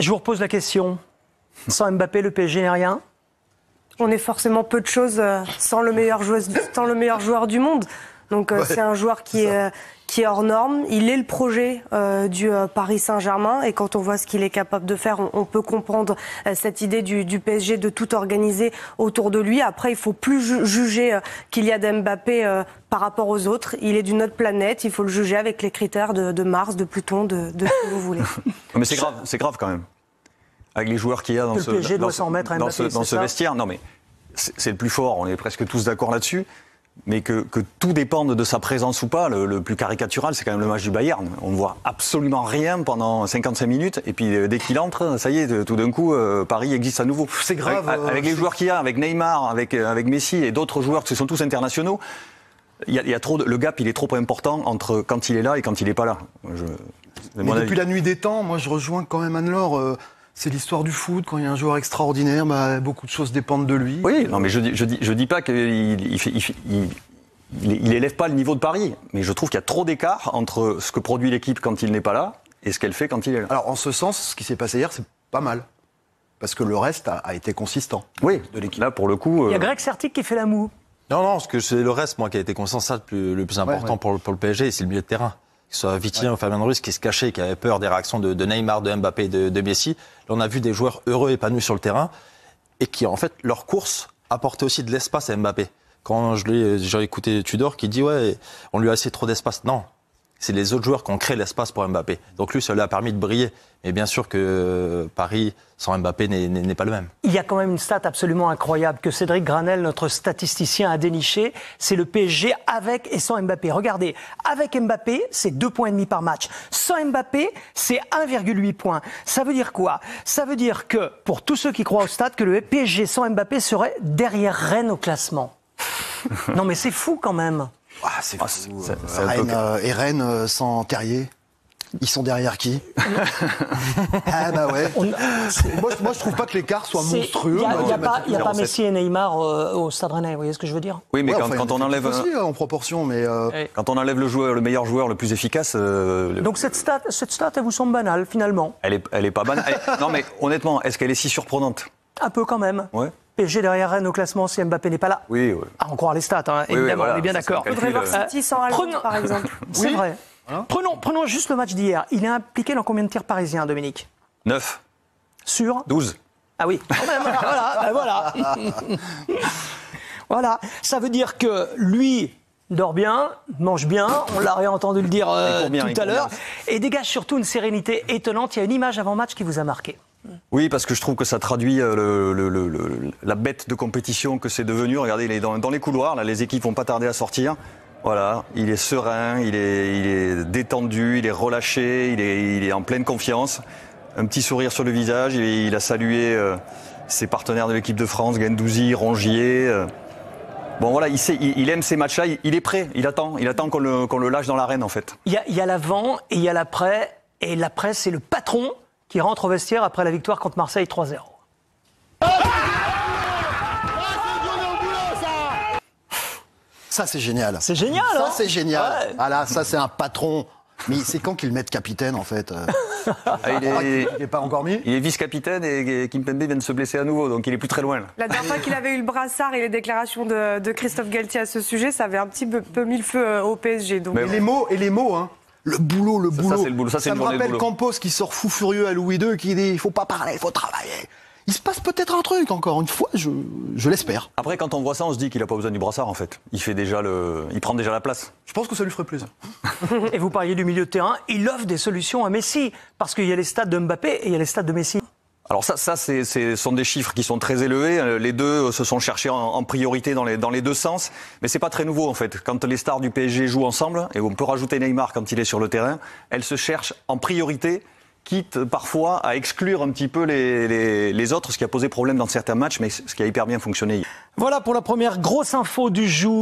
Je vous repose la question. Sans Mbappé, le PSG n'est rien. On est forcément peu de choses sans le meilleur joueur, du monde. Donc ouais, c'est un joueur qui est hors norme. Il est le projet du Paris Saint-Germain. Et quand on voit ce qu'il est capable de faire, on peut comprendre cette idée du PSG de tout organiser autour de lui. Après, il ne faut plus juger Kylian Mbappé par rapport aux autres. Il est d'une autre planète. Il faut le juger avec les critères de Mars, de Pluton, de ce que vous voulez. Mais c'est grave quand même. Avec les joueurs qu'il y a dans ce vestiaire. Non, mais c'est le plus fort. On est presque tous d'accord là-dessus. Mais que tout dépende de sa présence ou pas, le plus caricatural, c'est quand même le match du Bayern. On ne voit absolument rien pendant 55 minutes, et puis dès qu'il entre, ça y est, tout d'un coup, Paris existe à nouveau. C'est grave. Avec les joueurs qu'il y a, avec Neymar, avec Messi et d'autres joueurs, qui sont tous internationaux, il y a trop le gap, il est trop important entre quand il est là et quand il n'est pas là. Depuis la nuit des temps, moi je rejoins quand même Anne-Laure. C'est l'histoire du foot. Quand il y a un joueur extraordinaire, beaucoup de choses dépendent de lui. Oui, non, mais je dis pas qu'il élève pas le niveau de Paris. Mais je trouve qu'il y a trop d'écart entre ce que produit l'équipe quand il n'est pas là et ce qu'elle fait quand il est là. Alors, en ce sens, ce qui s'est passé hier, c'est pas mal. Parce que le reste a été consistant. Oui, de l'équipe. Là, pour le coup... Il y a Greg Sertic qui fait la moue. Non, parce que c'est le reste, moi, qui a été constant. Ça, le plus important pour le PSG, c'est le milieu de terrain. Que ce soit Vitien ou Fabien de Russe qui se cachait, qui avait peur des réactions de Neymar, de Mbappé, de Messi. Là, on a vu des joueurs heureux, épanouis sur le terrain et qui, en fait, leur course apportait aussi de l'espace à Mbappé. Quand j'ai écouté Tudor qui dit « Ouais, on lui a laissé trop d'espace ». Non, c'est les autres joueurs qui ont créé l'espace pour Mbappé. Donc lui, ça lui a permis de briller. Mais bien sûr que Paris, sans Mbappé, n'est pas le même. Il y a quand même une stat absolument incroyable que Cédric Granel, notre statisticien, a déniché. C'est le PSG avec et sans Mbappé. Regardez, avec Mbappé, c'est 2,5 points par match. Sans Mbappé, c'est 1,8 points. Ça veut dire quoi? Ça veut dire que, pour tous ceux qui croient au stade, que le PSG sans Mbappé serait derrière Rennes au classement. Non mais c'est fou quand même. Ah, c'est fou. C'est Rennes sans Terrier. Ils sont derrière qui? Ah bah ouais. Moi, je trouve pas que l'écart soit monstrueux. Il n'y a pas Messi et Neymar au Stade Rennais, vous voyez ce que je veux dire? Oui, mais quand on enlève... Aussi, en proportion, mais... Quand on enlève le meilleur joueur, le plus efficace... Donc cette stat, elle vous semble banale, finalement? Elle est pas banale. Non, mais honnêtement, est-ce qu'elle est si surprenante? Un peu, quand même. Ouais. PSG derrière Rennes au classement si Mbappé n'est pas là. Oui, oui. À en croire les stats, hein, évidemment, oui, voilà, on est bien d'accord. Il faudrait voir City sans Allende, par exemple. C'est vrai. Hein? Prenons juste le match d'hier. Il est impliqué dans combien de tirs parisiens, Dominique? 9. Sur 12. Ah oui, quand même, voilà. Voilà, ça veut dire que lui dort bien, mange bien, on l'a réentendu le dire tout à l'heure, et dégage surtout une sérénité étonnante. Il y a une image avant-match qui vous a marqué. Oui, parce que je trouve que ça traduit la bête de compétition que c'est devenu. Regardez, il est dans les couloirs, là, les équipes vont pas tarder à sortir. Voilà, il est serein, il est détendu, il est relâché, il est en pleine confiance. Un petit sourire sur le visage, il a salué ses partenaires de l'équipe de France, Gendouzi, Rongier. Bon voilà, il aime ces matchs-là, il est prêt, il attend qu'on le lâche dans l'arène en fait. Il y a l'avant et il y a l'après, et l'après c'est le patron qui rentre au vestiaire après la victoire contre Marseille 3-0. Ça, c'est génial. C'est génial, hein? Ça, c'est génial. Ouais. Ah là, ça, c'est un patron. Mais c'est quand qu'ils mettent capitaine, en fait? Il n'est pas encore mis. Il est vice-capitaine et Kimpembe vient de se blesser à nouveau, donc il est plus très loin. Là. La dernière fois qu'il avait eu le brassard et les déclarations de Christophe Galtier à ce sujet, ça avait un petit peu mis le feu au PSG. Donc... Les mots, hein? Le boulot. Ça, c'est le boulot. Ça me rappelle Campos qui sort fou furieux à Louis II, qui dit « Il ne faut pas parler, il faut travailler ». Il se passe peut-être un truc, encore une fois, je l'espère. Après, quand on voit ça, on se dit qu'il n'a pas besoin du brassard, en fait. Il prend déjà la place. Je pense que ça lui ferait plaisir. Et vous parliez du milieu de terrain, il offre des solutions à Messi, parce qu'il y a les stats de Mbappé et il y a les stats de Messi. Alors ça sont des chiffres qui sont très élevés. Les deux se sont cherchés en priorité dans les deux sens. Mais c'est pas très nouveau, en fait. Quand les stars du PSG jouent ensemble, et on peut rajouter Neymar quand il est sur le terrain, elles se cherchent en priorité, quitte parfois à exclure un petit peu les autres, ce qui a posé problème dans certains matchs, mais ce qui a hyper bien fonctionné. Voilà pour la première grosse info du jour.